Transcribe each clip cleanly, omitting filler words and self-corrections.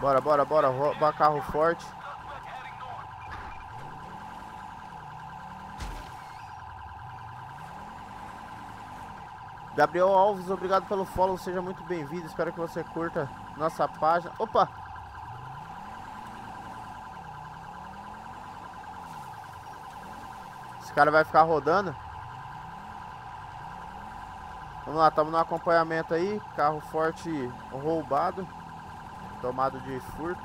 Bora, bora, bora. Roubar carro forte. Gabriel Alves, obrigado pelo follow. Seja muito bem-vindo. Espero que você curta nossa página. Opa! Esse cara vai ficar rodando. Vamos lá, estamos no acompanhamento aí. Carro forte roubado. Tomado de furto.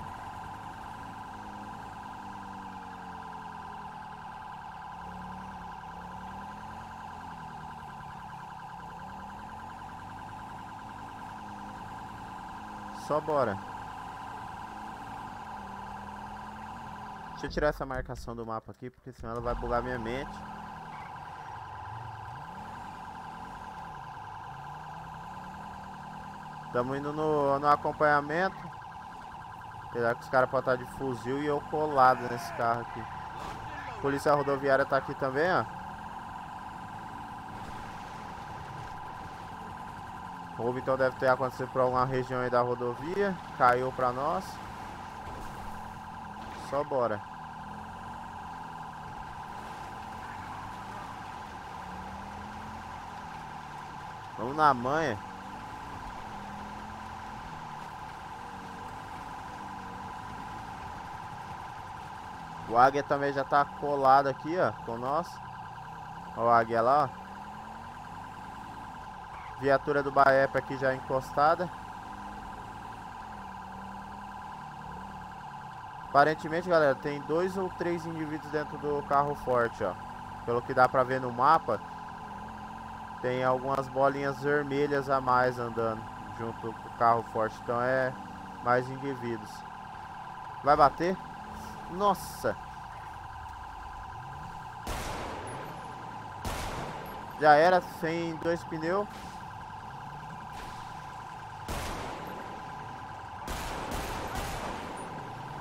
Só bora. Deixa eu tirar essa marcação do mapa aqui, porque senão ela vai bugar minha mente. Estamos indo no acompanhamento. Apesar que os caras podem estar de fuzil e eu colado nesse carro aqui. Polícia rodoviária tá aqui também, ó. O roubo então deve ter acontecido por alguma região aí da rodovia. Caiu pra nós. Só bora. Vamos na manha. O águia também já tá colado aqui, ó, com nós. Ó, o águia lá, ó. Viatura do Baep aqui já encostada. Aparentemente, galera, tem 2 ou 3 indivíduos dentro do carro forte, ó. Pelo que dá pra ver no mapa, tem algumas bolinhas vermelhas a mais andando junto com o carro forte. Então é mais indivíduos. Vai bater? Nossa! Já era, sem 2 pneus.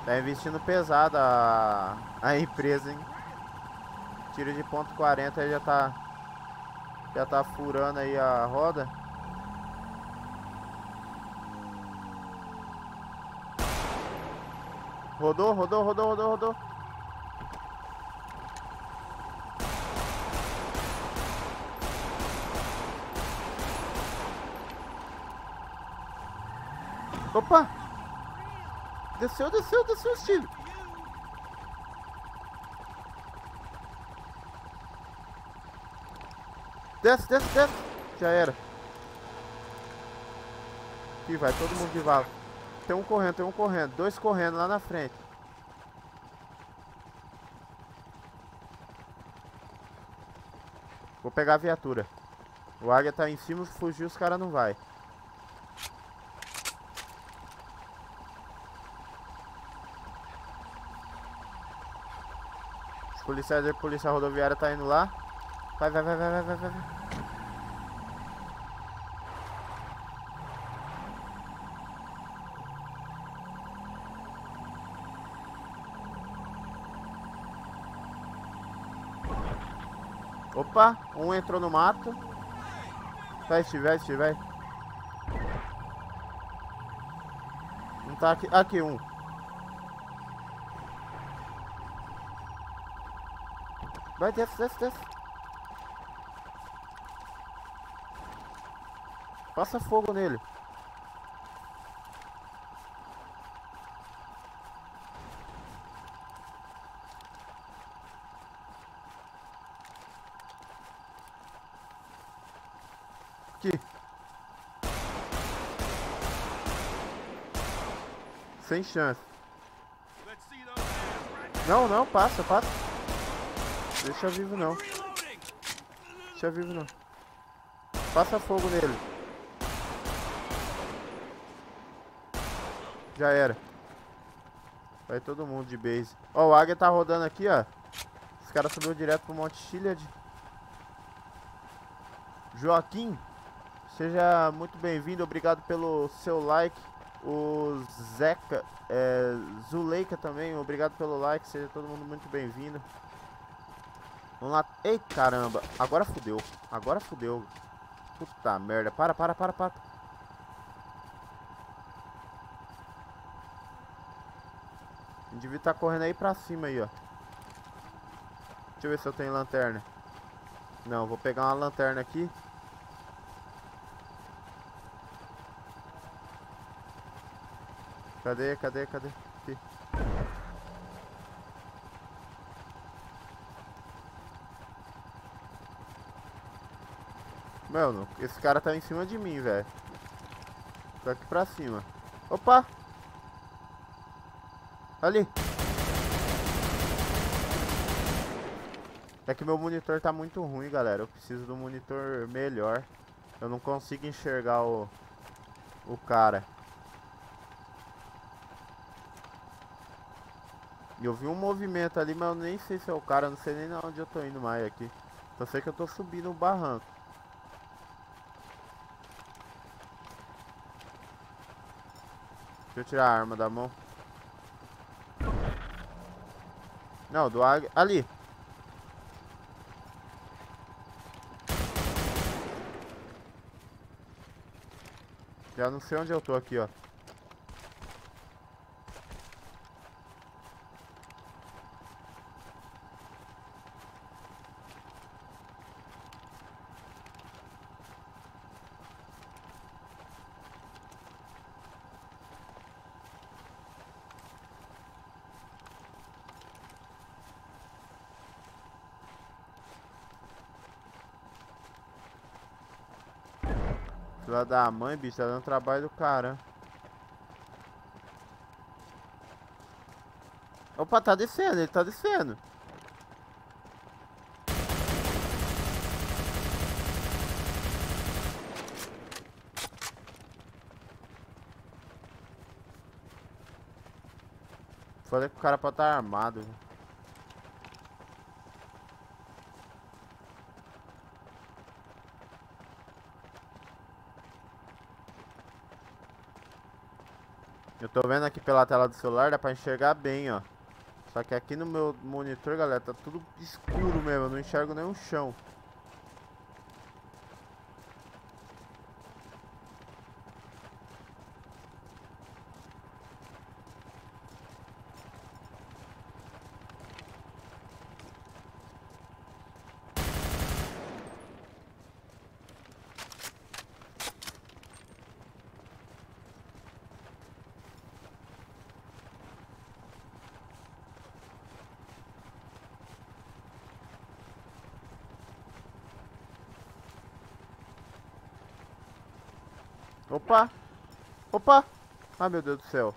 Tá investindo pesado a empresa, hein? Tiro de ponto 40 aí já tá furando aí a roda. Rodou, rodou, rodou, rodou, rodou. Opa! Desceu, desceu, desceu o tiro. Desce, desce, desce. Já era. Aqui vai, todo mundo de vaga. Tem um correndo, tem um correndo. 2 correndo lá na frente. Vou pegar a viatura. O águia tá em cima, fugiu, os caras não vai. Os policiais da polícia rodoviária tá indo lá. Vai, vai, vai, vai, vai, vai, vai. Opa, um entrou no mato. Vai, estiver, estiver. Não tá aqui. Aqui, um. Vai, desce, desce, desce. Passa fogo nele. Sem chance. Não, não, passa, passa. Deixa vivo não. Deixa vivo não. Passa fogo nele. Já era. Vai todo mundo de base. Ó, o águia tá rodando aqui, ó. Os caras subiu direto pro Monte Chiliad. Joaquim, seja muito bem-vindo. Obrigado pelo seu like. O Zeca, Zuleika também, obrigado pelo like, seja todo mundo muito bem-vindo. Vamos lá. Ei, caramba, agora fudeu. Agora fudeu. Puta merda, para. Indivíduo tá correndo aí pra cima aí, ó. Deixa eu ver se eu tenho lanterna. Não, vou pegar uma lanterna aqui. Cadê? Aqui. Mano, esse cara tá em cima de mim, velho. Tô aqui pra cima. Opa! Ali! É que meu monitor tá muito ruim, galera. Eu preciso do monitor melhor. Eu não consigo enxergar o cara. E eu vi um movimento ali, mas eu nem sei se é o cara. Eu não sei nem onde eu tô indo mais aqui. Só sei que eu tô subindo o barranco. Deixa eu tirar a arma da mão. Não, do águia. Ali! Já não sei onde eu tô aqui, ó. Filha da mãe, bicho, tá dando trabalho do cara. Opa, tá descendo, ele tá descendo. Falei que o cara pode estar armado. Eu tô vendo aqui pela tela do celular, dá pra enxergar bem, ó. Só que aqui no meu monitor, galera, tá tudo escuro mesmo. Eu não enxergo nem o chão. Opa! Opa! Ah, meu Deus do céu!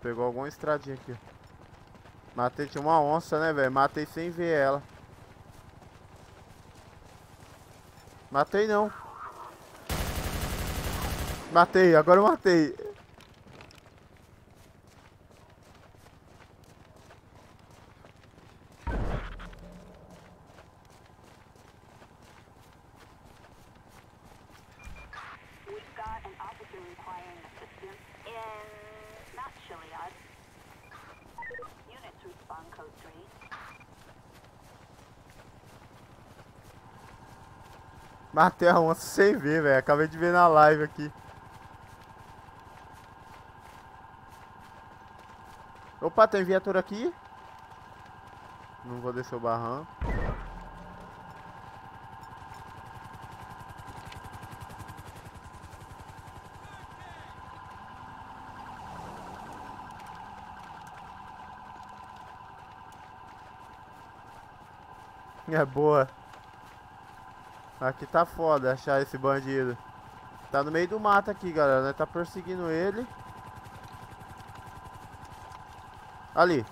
Pegou alguma estradinha aqui. Matei, tinha uma onça, né, velho? Matei sem ver ela. Matei não. Matei, agora eu matei. Matei a onça sem ver, velho. Acabei de ver na live aqui. Opa, tem viatura aqui. Não vou descer o barranco. É boa. Aqui tá foda achar esse bandido. Tá no meio do mato aqui, galera, né? Tá perseguindo ele. Ali.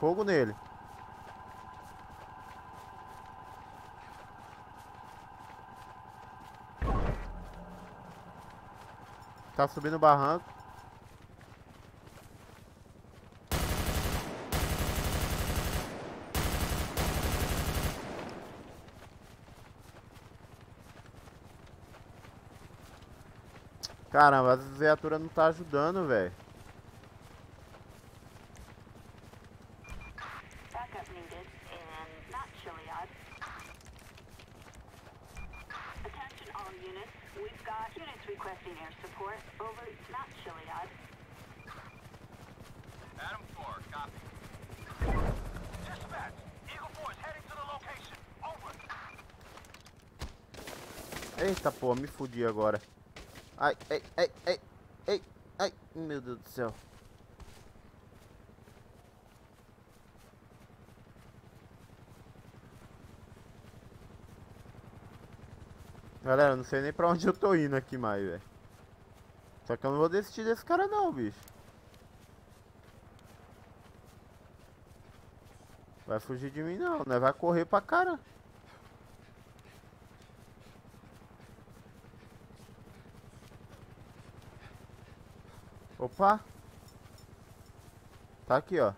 Fogo nele. Tá subindo o barranco. Caramba, as viaturas não tá ajudando, velho. Eita pô, me fudi agora. Ai, ai, ai, ai, ai, ai, meu Deus do céu. Galera, não sei nem pra onde eu tô indo aqui mais, velho. Só que eu não vou desistir desse cara não, bicho. Vai fugir de mim não, né? Vai correr pra cara. Opa. Tá aqui, ó.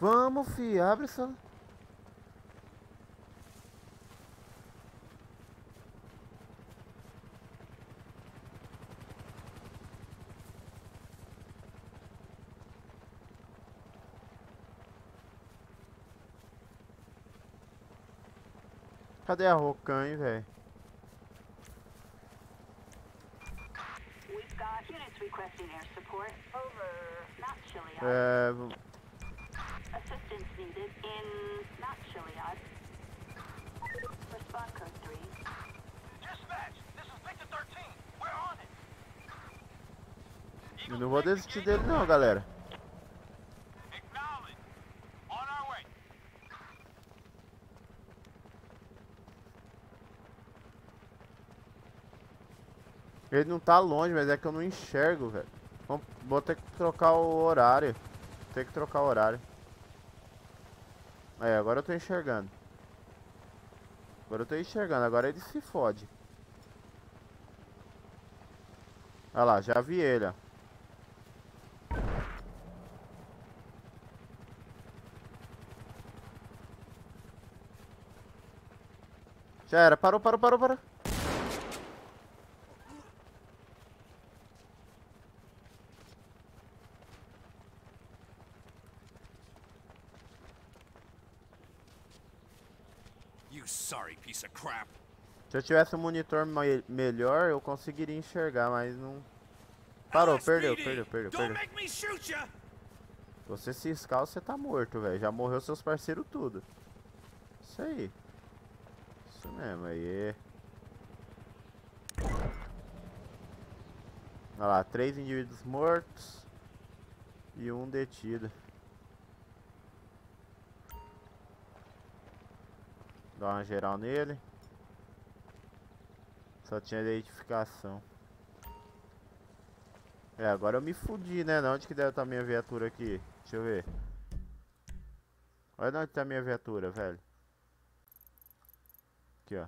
Vamos, fi, abre essa. Cadê a Rocan, hein, velho? É, eu não vou desistir dele não, galera. Ele não tá longe, mas é que eu não enxergo, velho. Vou ter que trocar o horário. Tem que trocar o horário. É, agora eu tô enxergando. Agora eu tô enxergando, agora ele se fode. Olha lá, já vi ele, ó. Já era, parou, parou, parou, parou. Se eu tivesse um monitor melhor, eu conseguiria enxergar, mas não... Parou, perdeu, perdeu, perdeu, perdeu. Você se escala, você tá morto, velho. Já morreu seus parceiros tudo. Isso aí. Isso mesmo, aí. Olha lá, 3 indivíduos mortos e 1 detido. Dá uma geral nele. Só tinha identificação. É, agora eu me fudi, né? Onde que deve estar minha viatura aqui? Deixa eu ver. Olha onde tá minha viatura, velho. Aqui, ó.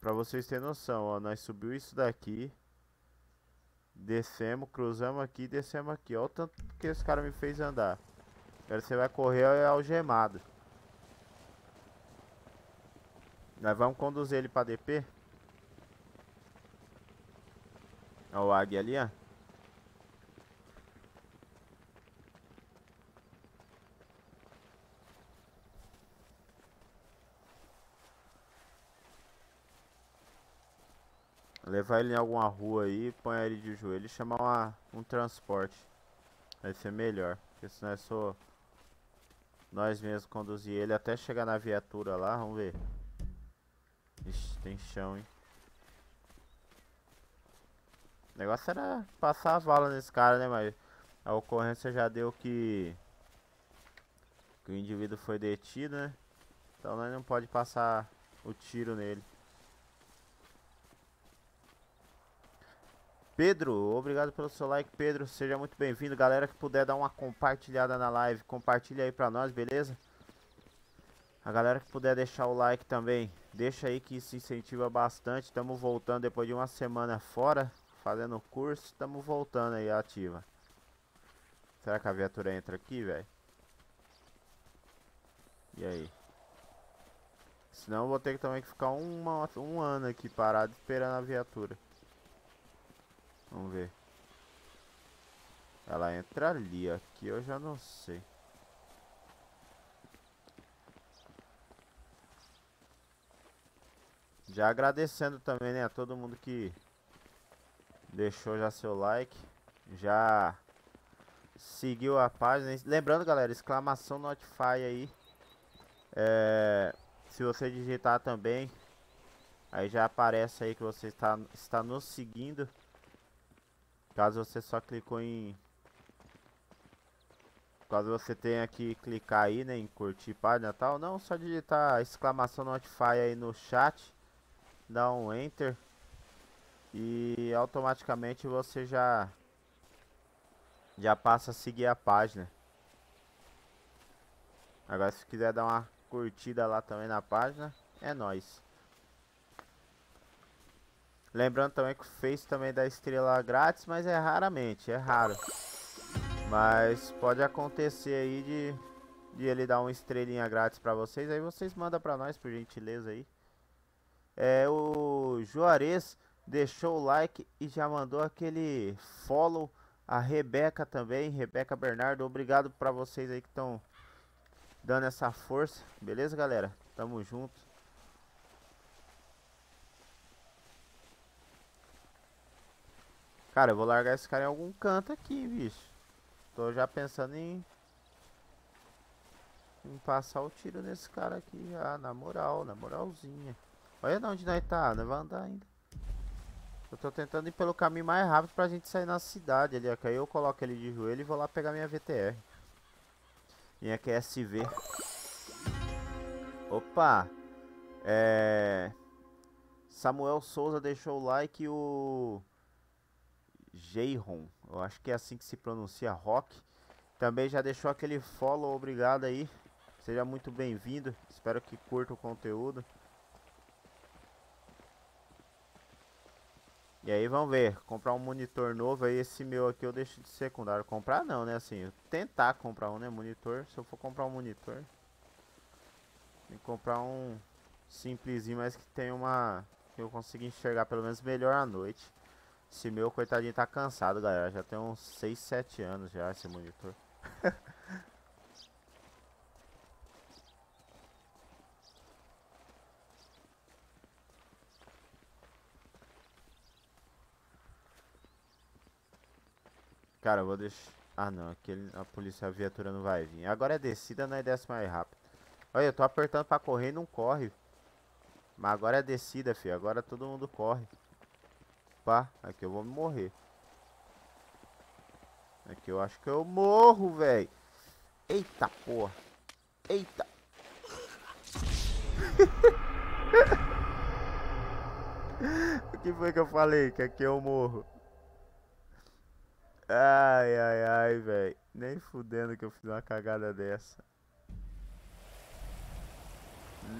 Pra vocês terem noção, ó. Nós subimos isso daqui. Descemos, cruzamos aqui, descemos aqui. Olha o tanto que esse cara me fez andar. Agora você vai correr algemado. Nós vamos conduzir ele pra DP. Olha o águia ali, ó. Levar ele em alguma rua aí, põe ele de joelho e chamar um transporte. Vai ser melhor. Porque se nós só nós mesmos conduzir ele até chegar na viatura lá, vamos ver. Ixi, tem chão, hein. O negócio era passar a vala nesse cara, né, mas a ocorrência já deu que o indivíduo foi detido, né. Então nós não pode passar o tiro nele. Pedro, obrigado pelo seu like, Pedro, seja muito bem-vindo. Galera que puder dar uma compartilhada na live, compartilha aí pra nós, beleza? A galera que puder deixar o like também, deixa aí que isso incentiva bastante. Estamos voltando depois de uma semana fora. Fazendo o curso, estamos voltando aí ativa. Será que a viatura entra aqui, velho? E aí? Senão eu vou ter que também ficar um ano aqui parado esperando a viatura. Vamos ver. Ela entra ali, aqui eu já não sei. Já agradecendo também, né, a todo mundo que deixou já seu like, já seguiu a página. Lembrando, galera, exclamação notify aí. É... se você digitar também, aí já aparece aí que você está nos seguindo. Caso você só clicou em... caso você tenha que clicar aí, né, em curtir página e tal, não, só digitar exclamação notify aí no chat, dá um enter e automaticamente você já passa a seguir a página. Agora se quiser dar uma curtida lá também na página, é nóis. Lembrando também que o Face também dá estrela grátis, mas é raramente, é raro. Mas pode acontecer aí de ele dar uma estrelinha grátis pra vocês, aí vocês mandam pra nós, por gentileza aí. É, o Juarez deixou o like e já mandou aquele follow. A Rebeca também, Rebeca Bernardo, obrigado pra vocês aí que estão dando essa força, beleza, galera? Tamo junto. Cara, eu vou largar esse cara em algum canto aqui, bicho. Tô já pensando em passar o tiro nesse cara aqui já, na moral, na moralzinha. Olha de onde nós tá, nós vamos andar ainda. Eu tô tentando ir pelo caminho mais rápido pra gente sair na cidade ali, ó. Que aí eu coloco ele de joelho e vou lá pegar minha VTR. Minha QSV. Opa! É... Samuel Souza deixou o like e o... Jeiron, eu acho que é assim que se pronuncia, Rock. Também já deixou aquele follow, obrigado aí. Seja muito bem-vindo. Espero que curta o conteúdo. E aí vamos ver, comprar um monitor novo aí, esse meu aqui eu deixo de secundário. Comprar não, né, assim, tentar comprar um, né, monitor. Se eu for comprar um monitor, tem que comprar um simplesinho, mas que tem uma... que eu consiga enxergar pelo menos melhor à noite. Esse meu, coitadinho, tá cansado, galera, já tem uns 6, 7 anos já esse monitor. Cara, eu vou deixar... ah, não. Aquele... a polícia, a viatura não vai vir. Agora é descida, não é desce mais rápido. Olha, eu tô apertando pra correr e não corre. Mas agora é descida, filho. Agora todo mundo corre. Pá, aqui eu vou morrer. Aqui eu acho que eu morro, velho. Eita, porra. Eita. O que foi que eu falei? Que aqui eu morro. Ai, ai, ai, velho. Nem fudendo que eu fiz uma cagada dessa.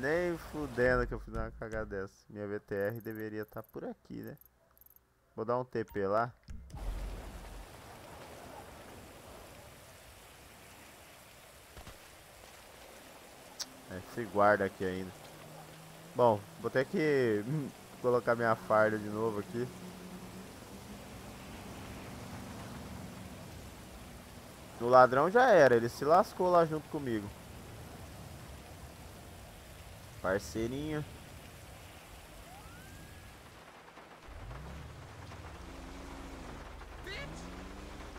Nem fudendo que eu fiz uma cagada dessa. Minha VTR deveria estar por aqui, né? Vou dar um TP lá. É, se guarda aqui ainda. Bom, vou ter que colocar minha farda de novo aqui. O ladrão já era, ele se lascou lá junto comigo. Parceirinho.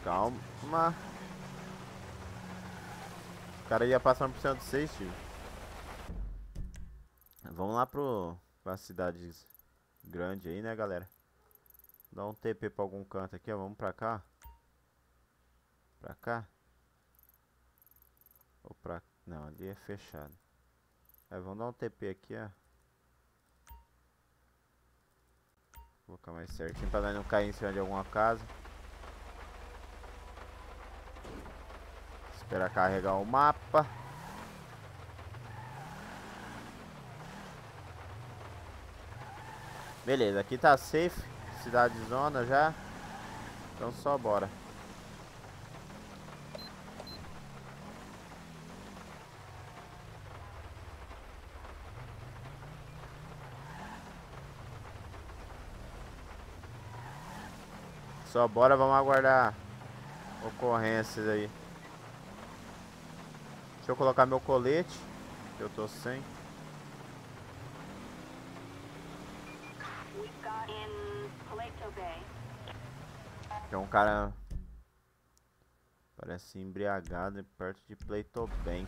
Calma. O cara ia passar por cima de vocês, tio. Vamos lá pra cidade grande aí, né, galera? Dá um TP pra algum canto aqui, ó. Vamos pra cá. Pra cá. Ou pra... não, ali é fechado. Aí vamos dar um TP aqui, ó. Vou colocar mais certinho pra nós não cair em cima de alguma casa. Esperar carregar o mapa. Beleza, aqui tá safe. cidade zona já. Então só bora. Só bora, vamos aguardar ocorrências aí. Deixa eu colocar meu colete, que eu tô sem. Tem um cara, parece embriagado, perto de Plato Bank,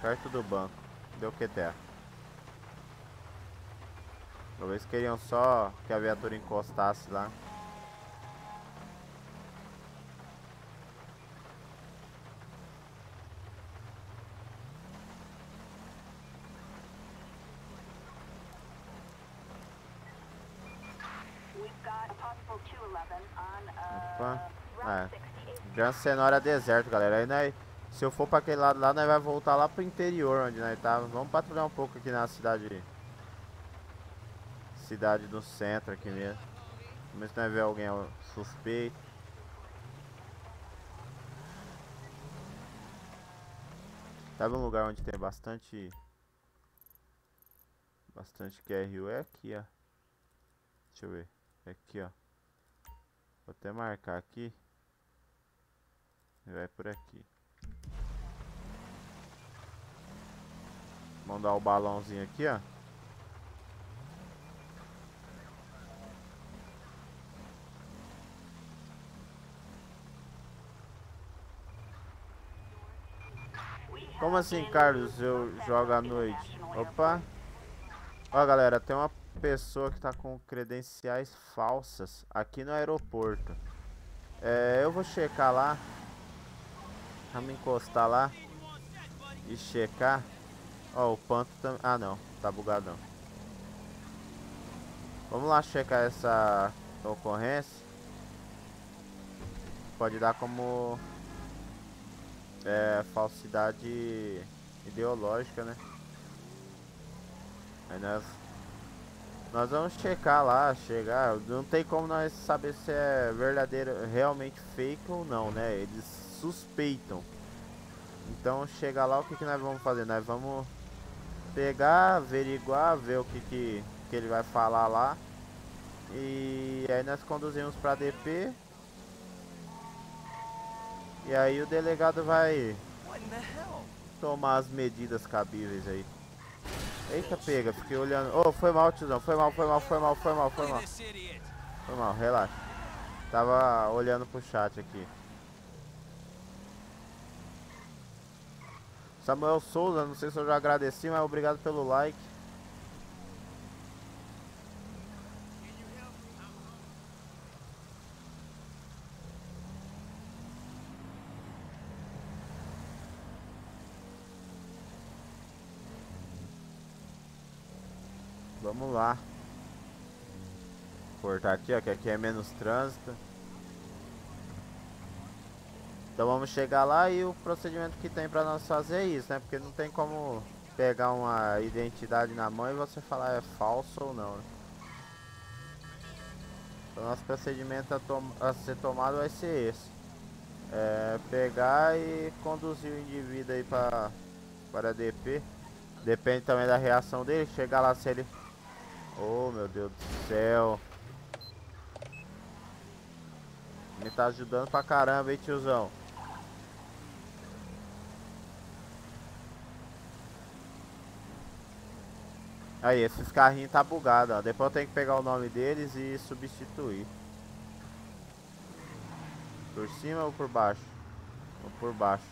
perto do banco. Deu o que der. Talvez queriam só que a viatura encostasse lá. Gran Senora é deserto, galera. Aí nós, se eu for pra aquele lado lá, nós vai voltar lá pro interior onde nós tava. Vamos patrulhar um pouco aqui na cidade. Cidade do centro aqui mesmo. Vamos ver se nós vemos alguém suspeito. Sabe um lugar onde tem bastante. Bastante QRU? É aqui, ó. Deixa eu ver. É aqui, ó. Vou até marcar aqui. Vai por aqui. Mandar o balãozinho aqui, ó. Como assim, Carlos? Eu jogo à noite. Opa. Ó, galera, tem uma pessoa que tá com credenciais falsas aqui no aeroporto. É, eu vou checar lá. Vamos encostar lá e checar. Ó, o Panto também. Ah, não. Tá bugadão. Vamos lá checar essa ocorrência. Pode dar como... é... falsidade ideológica, né? Aí nós vamos checar lá, chegar... Não tem como nós saber se é verdadeiro, realmente fake ou não, né? Eles... suspeitam. Então chega lá, o que que nós vamos fazer? Nós vamos pegar, averiguar, ver o que ele vai falar lá. E aí nós conduzimos pra DP. E aí o delegado vai tomar as medidas cabíveis aí. Eita, pega, fiquei olhando. Oh, foi mal, tiozão, foi mal, relaxa. Tava olhando pro chat aqui. Samuel Souza, não sei se eu já agradeci, mas obrigado pelo like. Vamos lá. Cortar aqui, ó, que aqui é menos trânsito. Então vamos chegar lá e o procedimento que tem pra nós fazer é isso, né? Porque não tem como pegar uma identidade na mão e você falar é falso ou não, né? Então nosso procedimento a ser tomado vai ser esse. É pegar e conduzir o indivíduo aí para DP. Depende também da reação dele. Chegar lá se ele... Oh, meu Deus do céu. Me tá ajudando pra caramba, hein, tiozão. Aí, esses carrinhos tá bugado, ó. Depois eu tenho que pegar o nome deles e substituir. Por cima ou por baixo? Ou por baixo.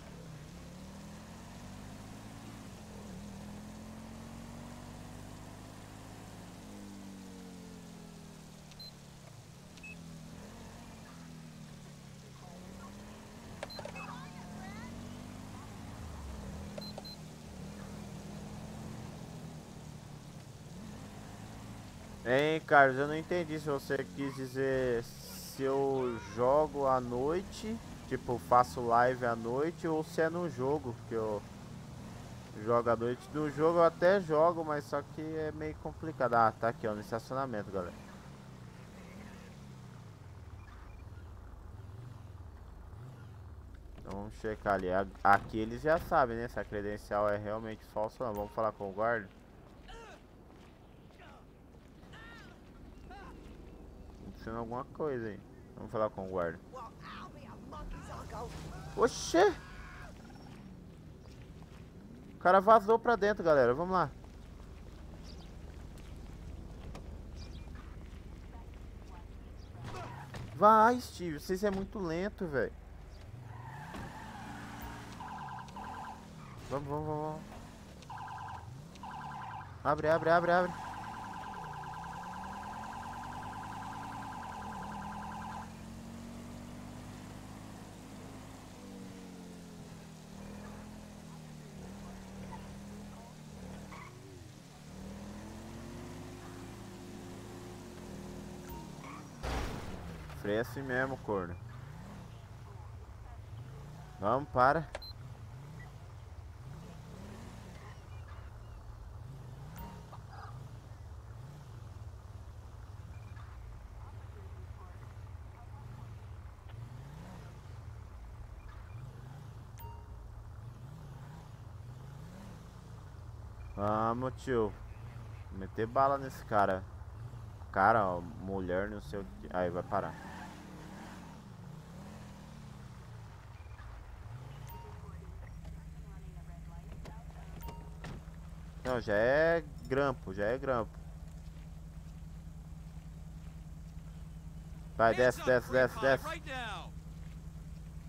Hein, Carlos, eu não entendi se você quis dizer se eu jogo à noite, tipo, faço live à noite, ou se é no jogo, que eu jogo à noite. No jogo eu até jogo, mas só que é meio complicado. Ah, tá aqui, ó, no estacionamento, galera. Vamos checar ali. Aqui eles já sabem, né? Se a credencial é realmente falsa ou não. Vamos falar com o guarda. Tá precisando alguma coisa aí. Vamos falar com o guarda. Oxê! O cara vazou pra dentro, galera. Vamos lá. Vai, Steve. Vocês é muito lento, velho. Vamos, vamos, vamos. Abre, abre, abre, abre. Freia assim mesmo, corno. Vamos, para. Vamos, tio. Vou meter bala nesse cara. Cara, ó, mulher, não sei o que. Aí, vai parar. Não, já é grampo, já é grampo. Vai, desce, desce, desce, desce.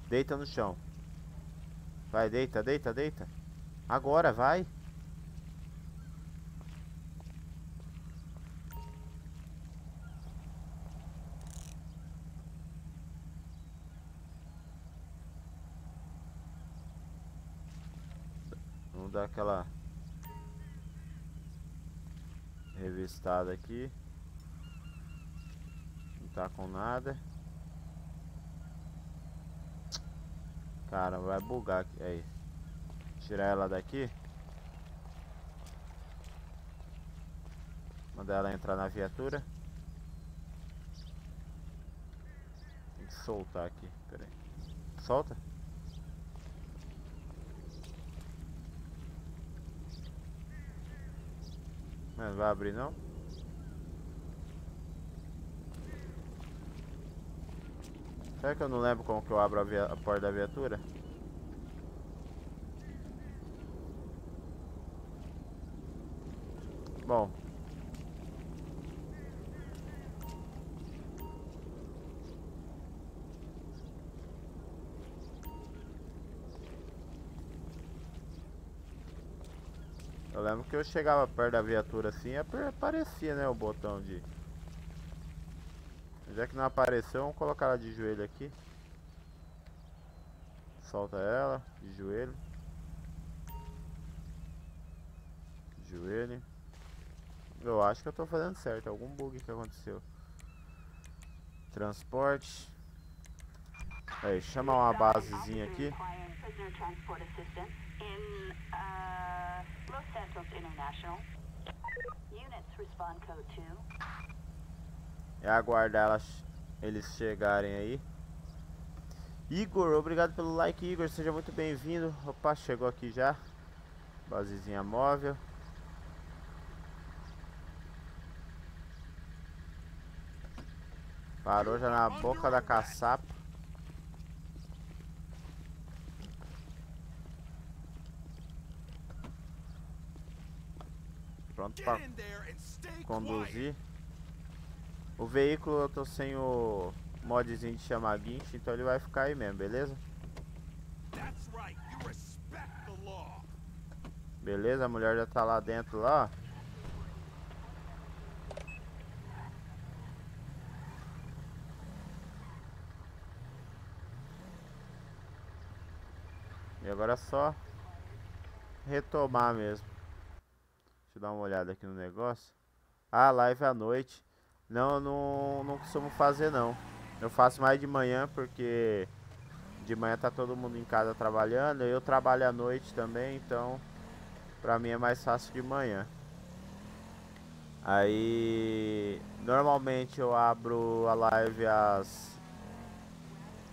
Deita no chão. Vai, deita, deita, deita. Agora, vai. Dar aquela revistada aqui. Não tá com nada. Cara, vai bugar aqui. Aí. Tirar ela daqui. Mandar ela entrar na viatura. Tem que soltar aqui. Pera aí. Solta. Não vai abrir, não? Será que eu não lembro como que eu abro a porta da viatura? Bom. Eu lembro que eu chegava perto da viatura assim, aparecia, né, o botão de... Já que não apareceu, vamos colocar ela de joelho aqui. Solta ela, de joelho. De joelho. Eu acho que eu tô fazendo certo, algum bug que aconteceu. Transporte. Aí, chama uma basezinha aqui. Los Santos International. Units respond code 2. É aguardar eles chegarem aí. Igor, obrigado pelo like, Igor. Seja muito bem-vindo. Opa, chegou aqui já. Basezinha móvel. Parou já na boca da caçapa. Pronto para conduzir. O veículo eu tô sem o modzinho de chamar guincho, então ele vai ficar aí mesmo, beleza? Beleza, a mulher já tá lá dentro lá. E agora é só retomar mesmo. Deixa eu dar uma olhada aqui no negócio. Ah, live à noite. Não, não costumo fazer não. Eu faço mais de manhã porque de manhã tá todo mundo em casa trabalhando. Eu trabalho à noite também, então pra mim é mais fácil de manhã. Aí normalmente eu abro a live às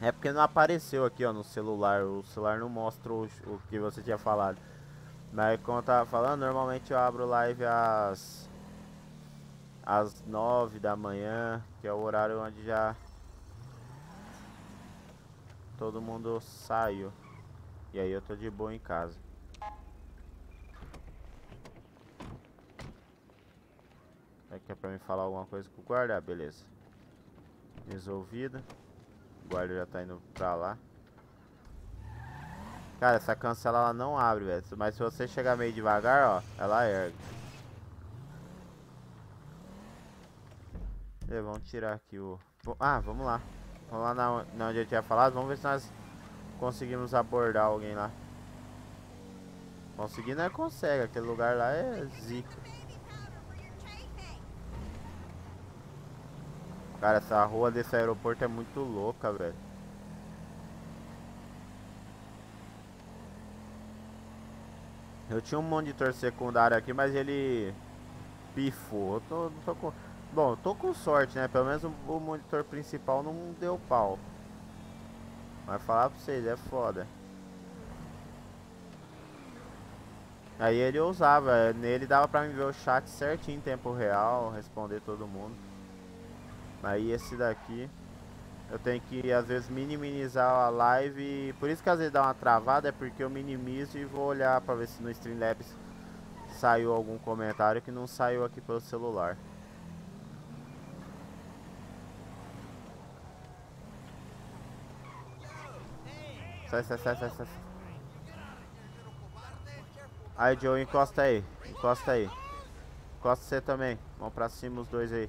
É porque não apareceu aqui, ó, no celular. O celular não mostra o que você tinha falado. Mas como eu tava falando, normalmente eu abro live às 9 da manhã, que é o horário onde já todo mundo saiu. E aí eu tô de boa em casa. Será que é pra me falar alguma coisa com o guarda? Ah, beleza. Resolvido. O guarda já tá indo pra lá. Cara, essa cancela ela não abre, velho. Mas se você chegar meio devagar, ó, ela ergue. E, vamos tirar aqui o... Ah, vamos lá. Vamos lá na onde eu tinha falado. Vamos ver se nós conseguimos abordar alguém lá. Conseguir não é consegue. Aquele lugar lá é zica. Cara, essa rua desse aeroporto é muito louca, velho. Eu tinha um monitor secundário aqui, mas ele pifou. Bom, eu tô com sorte, né? Pelo menos o monitor principal não deu pau. Mas falar pra vocês, é foda. Aí ele usava, nele dava pra mim ver o chat certinho em tempo real, responder todo mundo. Aí esse daqui, eu tenho que às vezes minimizar a live. Por isso que às vezes dá uma travada, é porque eu minimizo e vou olhar pra ver se no Streamlabs saiu algum comentário que não saiu aqui pelo celular. Sai, sai, sai, sai, sai. Aí, Joe, encosta aí. Encosta aí. Encosta você também. Vamos pra cima os dois aí.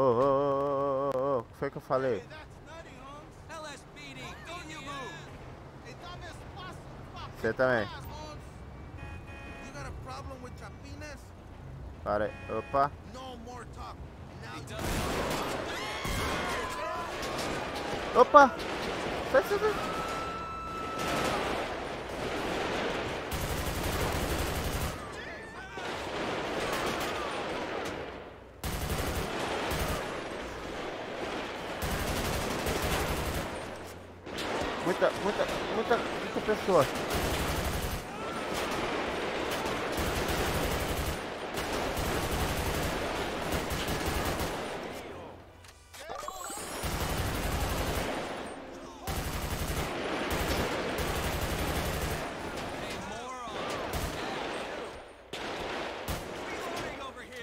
O que foi que eu falei? Você também. Para aí. Opa. Opa. Sai, sai, sai. Muita pessoa.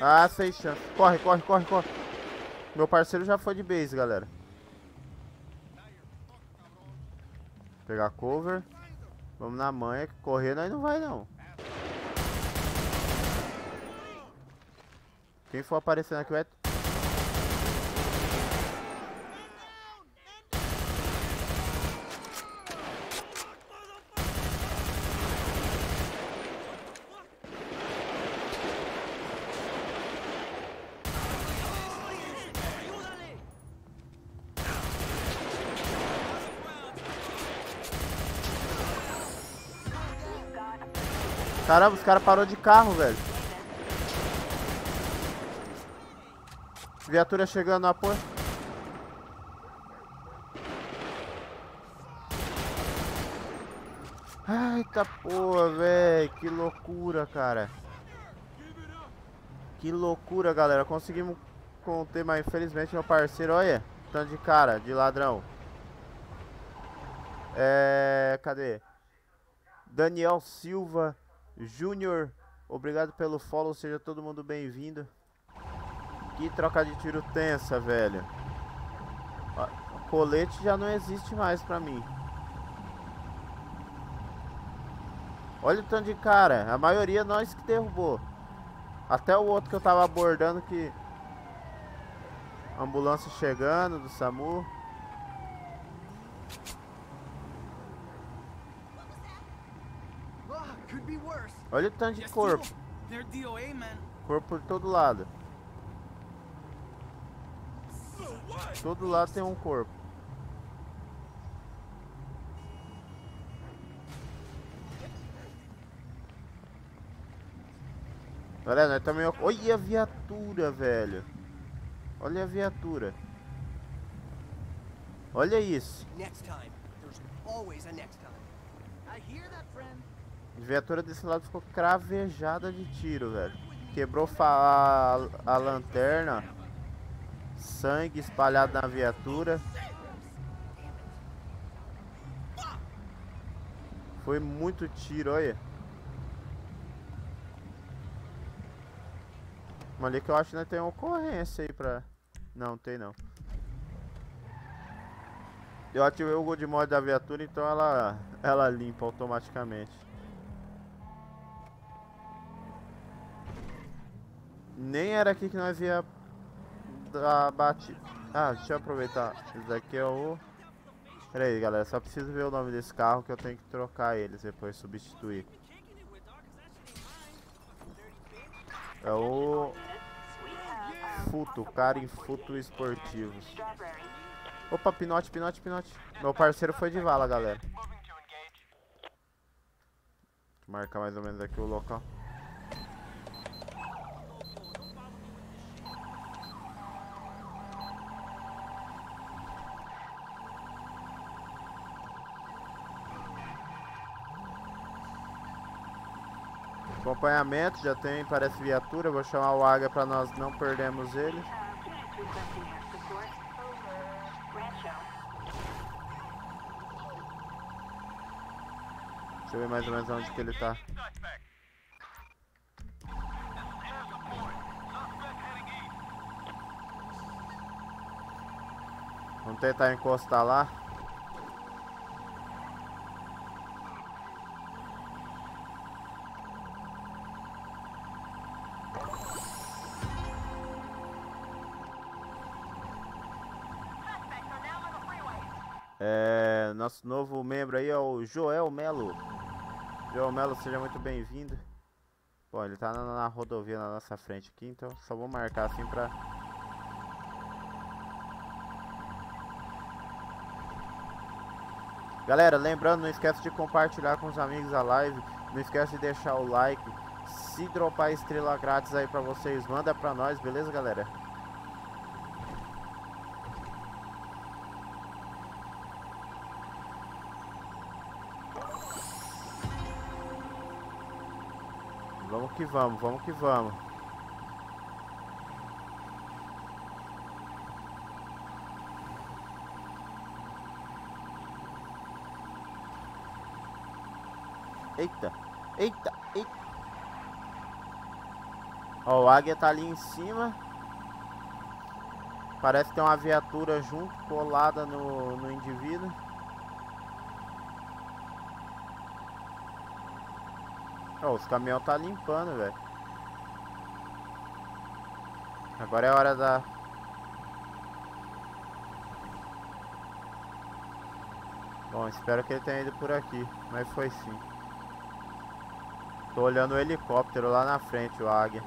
Ah, sem chance. Corre, corre, corre, corre. Meu parceiro já foi de base, galera. Pegar cover. Vamos na manha, que correr nós não vai não. Quem for aparecendo aqui vai... Caramba, os caras pararam de carro, velho. Viatura chegando na porta. Ai, tá porra, velho. Que loucura, cara. Que loucura, galera. Conseguimos conter, mas infelizmente meu parceiro, olha. Tanto de cara, de ladrão. Cadê? Daniel Silva Júnior, obrigado pelo follow, seja todo mundo bem-vindo. Que troca de tiro tensa, velho. O colete já não existe mais pra mim. Olha o tanto de cara, a maioria nós que derrubou. Até o outro que eu tava abordando que... Ambulância chegando do SAMU. Olha o tanto de corpo. Corpo de todo lado. Todo lado tem um corpo. Olha, nós também... Olha a viatura, velho. Olha a viatura. Olha isso. A viatura desse lado ficou cravejada de tiro, velho. Quebrou a lanterna. Sangue espalhado na viatura. Foi muito tiro, olha. Mas ali que eu acho que ainda tem uma ocorrência aí pra... Não, tem não. Eu ativei o God Mode da viatura, então ela limpa automaticamente. Nem era aqui que nós ia dar batida. Ah, deixa eu aproveitar. Esse daqui é o... Pera aí, galera, só preciso ver o nome desse carro que eu tenho que trocar eles depois, substituir. É o... Futo, Karen Futo Esportivos. Opa, pinote, pinote, pinote. Meu parceiro foi de vala, galera. Marcar mais ou menos aqui o local. Acompanhamento, já tem, parece viatura. Vou chamar o Águia para nós não perdermos ele. Deixa eu ver mais ou menos onde que ele tá. Vamos tentar encostar lá. Nosso novo membro aí é o Joel Melo. Joel Melo, seja muito bem-vindo. Bom, ele tá na rodovia na nossa frente aqui, então só vou marcar assim pra... Galera, lembrando, não esquece de compartilhar com os amigos a live. Não esquece de deixar o like. Se dropar estrela grátis aí pra vocês, manda pra nós, beleza, galera? Vamos que vamos, vamos que vamos. Eita, eita, eita. Ó, o Águia tá ali em cima. Parece que tem uma viatura junto, colada no indivíduo. Oh, os caminhões tá limpando, velho. Agora é a hora da... Bom, espero que ele tenha ido por aqui. Mas foi sim. Tô olhando o helicóptero lá na frente, o Águia.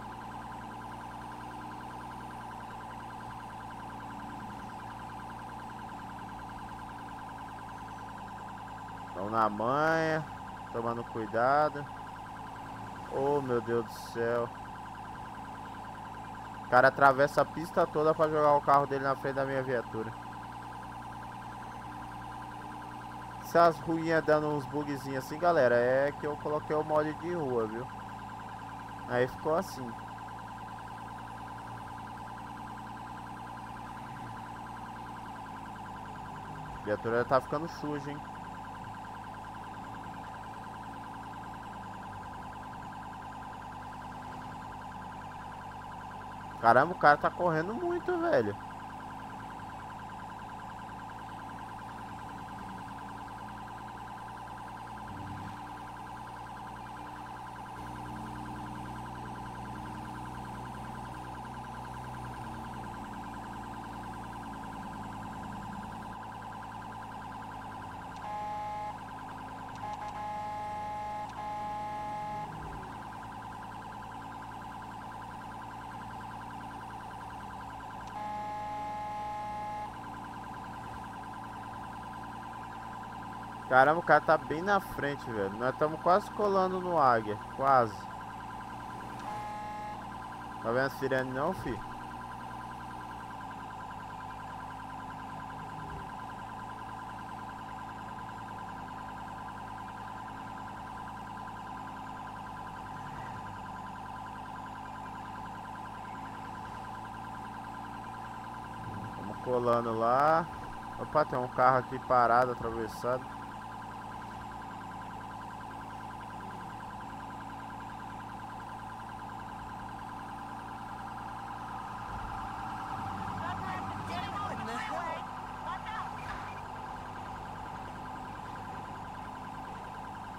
Estão na manha. Tomando cuidado. Oh, meu Deus do céu. O cara atravessa a pista toda pra jogar o carro dele na frente da minha viatura. Essas ruinhas dando uns bugzinhos assim, galera, é que eu coloquei o mod de rua, viu? Aí ficou assim. A viatura já tá ficando suja, hein? Caramba, o cara tá correndo muito, velho. Caramba, o cara tá bem na frente, velho. Nós estamos quase colando no Águia. Quase. Tá vendo a sirene não, fi? colando lá. Opa, tem um carro aqui parado, atravessado.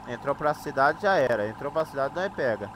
Entrou pra cidade, já era. Entrou pra cidade, não é pega.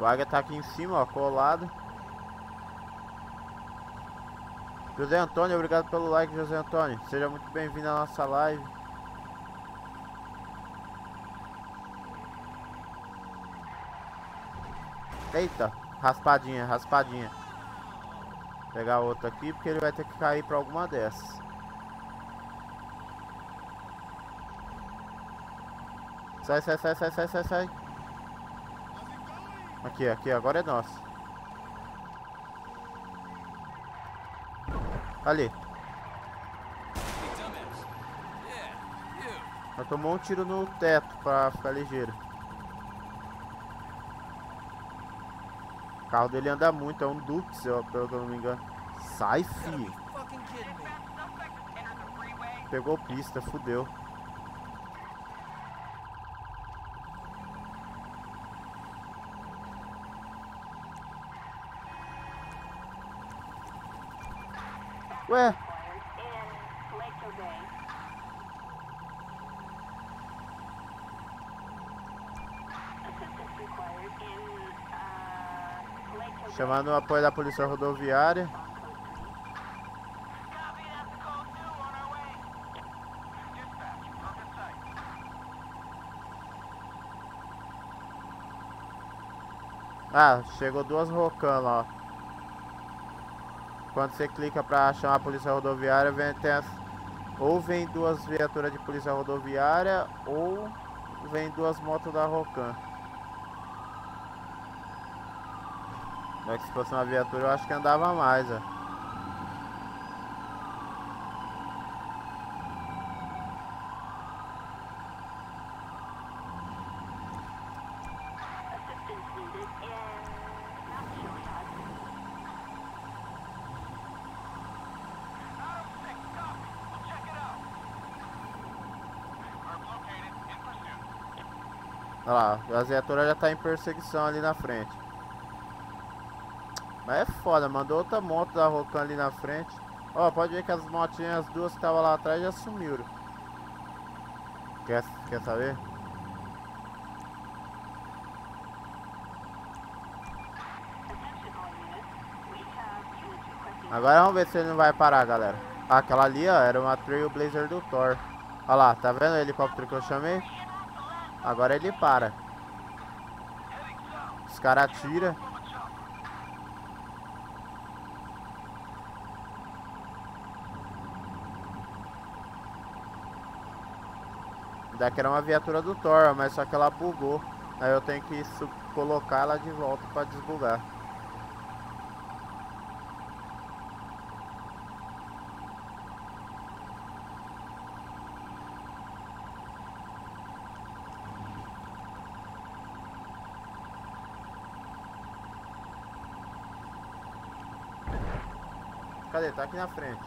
O águia tá aqui em cima, ó, colado. José Antônio, obrigado pelo like, José Antônio. Seja muito bem-vindo à nossa live. Eita, raspadinha, raspadinha. Vou pegar outro aqui, porque ele vai ter que cair pra alguma dessas. Sai, sai, sai, sai, sai, sai, sai. Aqui, aqui, agora é nosso. Ali. Ela tomou um tiro no teto pra ficar ligeiro. O carro dele anda muito, é um Dux, pelo que eu não me engano. Sai, fi. Pegou pista, fudeu. Ué? Chamando o apoio da polícia rodoviária. Ah, chegou duas Rocan lá, ó. Quando você clica para chamar a polícia rodoviária, vem ou vem duas viaturas de polícia rodoviária ou vem duas motos da Rocan. É que se fosse uma viatura eu acho que andava mais, ó. Olha lá, a viatura já tá em perseguição ali na frente. Mas é foda, mandou outra moto da Rocan ali na frente. Ó, pode ver que as motinhas, as duas que estavam lá atrás já sumiram. Quer saber? Agora vamos ver se ele não vai parar, galera. Ah, aquela ali, ó, era uma Trailblazer do Thor. Olha lá, tá vendo o helicóptero que eu chamei? Agora ele para. Os caras atiram. Daqui era uma viatura do Thor, mas só que ela bugou. Aí eu tenho que colocar ela de volta para desbugar. Cadê? Tá aqui na frente.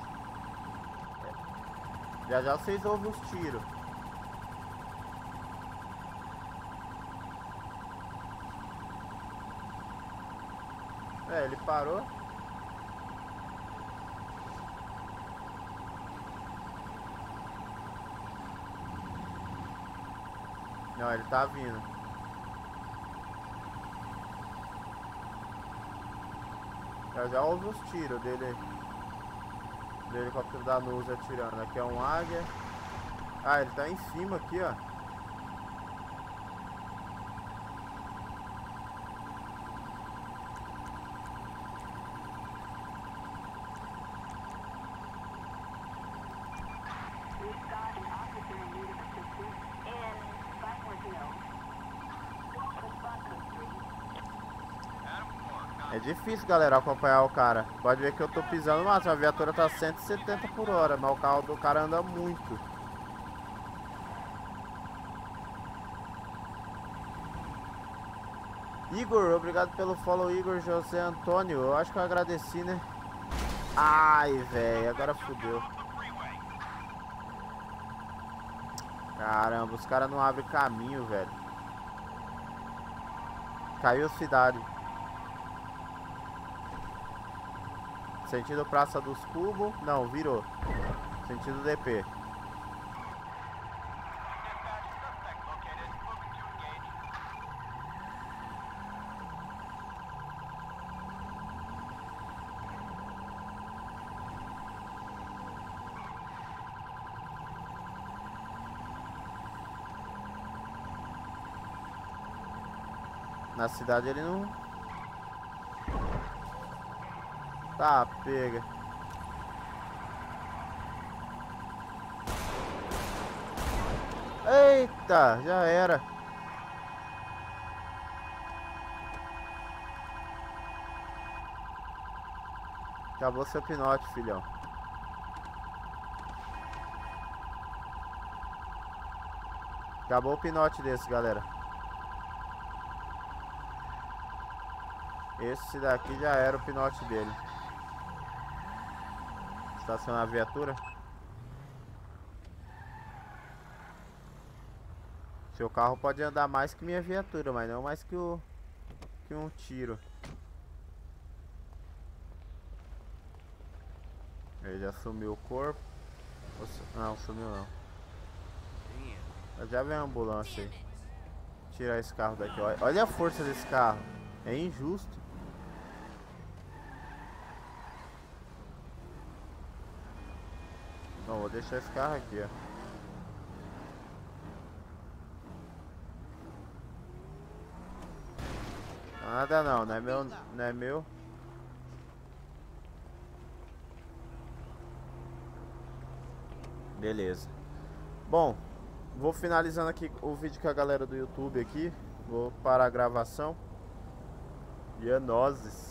Já já vocês ouvem os tiros. É, ele parou. Não, ele tá vindo. Já já ouvi os tiros dele. Do helicóptero da luz atirando. Aqui é um águia. Ah, ele tá em cima aqui, ó. É difícil, galera, acompanhar o cara. Pode ver que eu tô pisando mais. A viatura tá 170 por hora, mas o carro do cara anda muito. Igor, obrigado pelo follow, Igor José Antônio. Eu acho que eu agradeci, né? Ai, velho, agora fodeu. Caramba, os caras não abrem caminho, velho. Caiu cidade. Sentido Praça dos Cubos. Não, virou. Sentido DP. Na cidade ele não... Tá, pega. Eita, já era. Acabou seu pinote, filhão. Acabou o pinote desse, galera. Esse daqui já era o pinote dele. Estacionar a viatura. Seu carro pode andar mais que minha viatura, mas não mais que um tiro. Ele já sumiu o corpo. Não, sumiu não. Já vem a ambulância aí. Tirar esse carro daqui. Olha a força desse carro. É injusto. Não, vou deixar esse carro aqui, ó. Nada não, não é meu, não é meu. Beleza. Bom, vou finalizando aqui o vídeo com a galera do YouTube aqui. Vou parar a gravação. E é nozes.